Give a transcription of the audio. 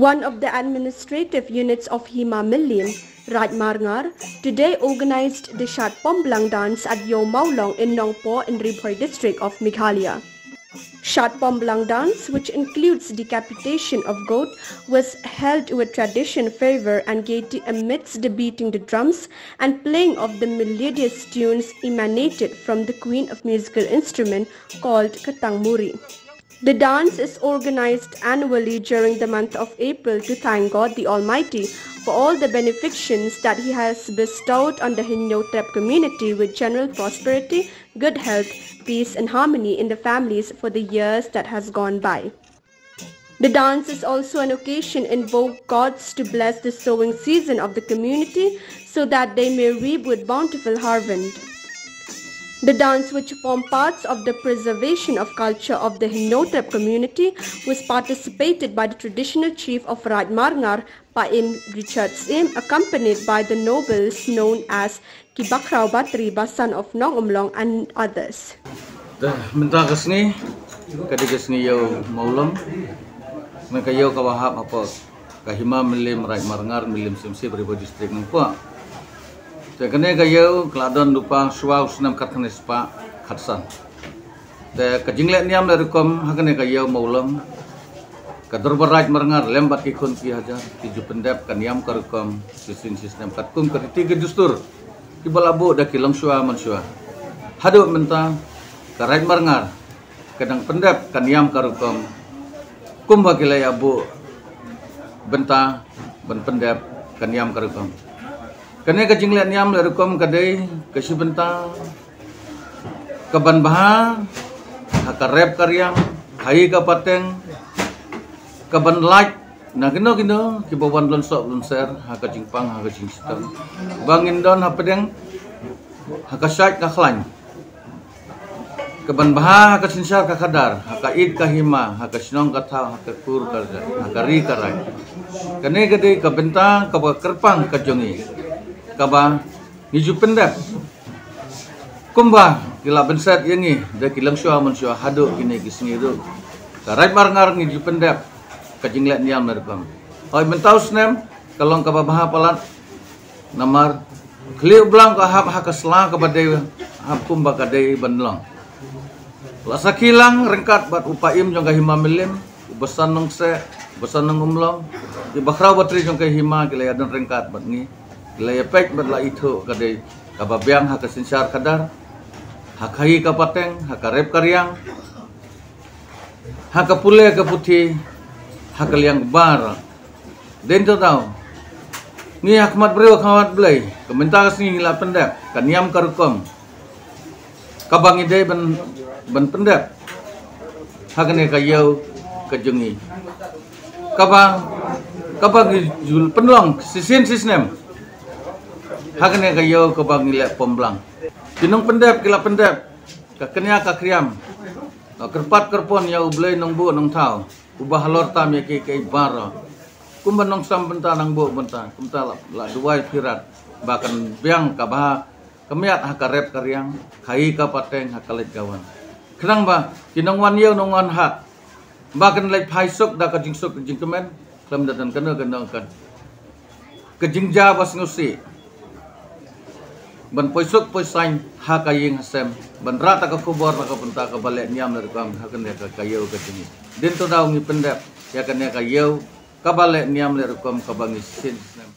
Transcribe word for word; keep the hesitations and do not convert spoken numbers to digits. One of the administrative units of Hima Millim, Raid Marngar, today organized the Shad Pomblang dance at Yom Maulong in Nongpo in Ri-Bhoi district of Meghalaya. Shad Pomblang dance, which includes decapitation of goat, was held with tradition, fervor and gaiety amidst the beating the drums and playing of the melodious tunes emanated from the queen of musical instrument called Katangmuri. The dance is organized annually during the month of April to thank God the Almighty for all the beneficence that He has bestowed on the Hynniewtrep community with general prosperity, good health, peace and harmony in the families for the years that has gone by. The dance is also an occasion to invoke gods to bless the sowing season of the community so that they may reap with bountiful harvest. The dance, which form parts of the preservation of culture of the Hynniewtrep community, was participated by the traditional chief of Raid Marngar, Im Richards, accompanied by the nobles known as Kibakrawatri, son of Nong Umlong, and others. Dah mentah kesini, kadang kesini yo maulong, mereka yo kawahap apa kahima milim Raid Marngar milim simsi Ri-Bhoi distrik nungpa. Tekene kayo keladon lupa suau senam katanis pak katsan. Te kejinglek niam dari kom hakene kayo maulong. Kadur berat merengar lembat ikon pi hajar tiju pendep kaniam karukom sistem sistem katkum keriti gedustur. Kibalabu daki lem sua mensua. Hadu mentang karat merengar kadang pendep kaniam karukom. Kum wakilai abu bentang ben pendep kaniam karukom. Kene kejinglek niam lerukom kadai kasi bentang kaban baha hakarep karyang hai kapateng kaban like na kino kino kibawan lon sok lon ser hakajingpang hakajingsitam bangin don hapedeng hakasait kaklan kaban baha hakasinsar kakadar hakaid kahima hakasinong katha hakakur karja hakari karai kene kadai kabentang kabakerpang kajongi Kaba niju pendek kumba kila benset yengi da kilang syua mensyua hadu kini kisngiru karat marngar niju pendek kajinglet niam merbang oi mentau snem kalong kaba baha palat namar kliu blang ka hap hakasla ka badai hap kumba kadai bandlong lasa kilang rengkat bat upaim jong ka hima milim besan nong se besan nong umlong di bakhra batri jong ka hima kila dan rengkat bat ni Layepek berla itu kadai kababiang hakasinsar kadar hakai kapateng hakarep karyang hakapule kaputi hakaliang bar den to tau ni akmat brio kawat blai komentar sini la pendek kaniam karukom kabang ide ben ben pendek hakane kayau kejungi kabang kabang jul penlong sisin sisnem Hakene kayo kabang ngilek pomblang. Kinong pendep kila pendep. Kakenya kakriam. Kerpat kerpon ya ublei nong bu nong tau. Ubah lor tam ya ke ke bara. Kumban nong sam benta nang bu benta. Kumta la duai pirat. Bahkan biang kabah kemiat hakarep karyang. Kai kapateng hakalit kawan. Kenang ba kinong wan yau nong wan hat. Bahkan lek paisuk da kajingsuk jingkemen. Kelam datan kena kena kan. Kejingja bas ngusi. Ban poisuk poisain hakaying hasem ban rata ka kubor ka punta ka balek niam dari kam hakan ya ka kayo ka sini den to daungi pendep ya kan ya kayo ka balek niam dari kam ka bangisin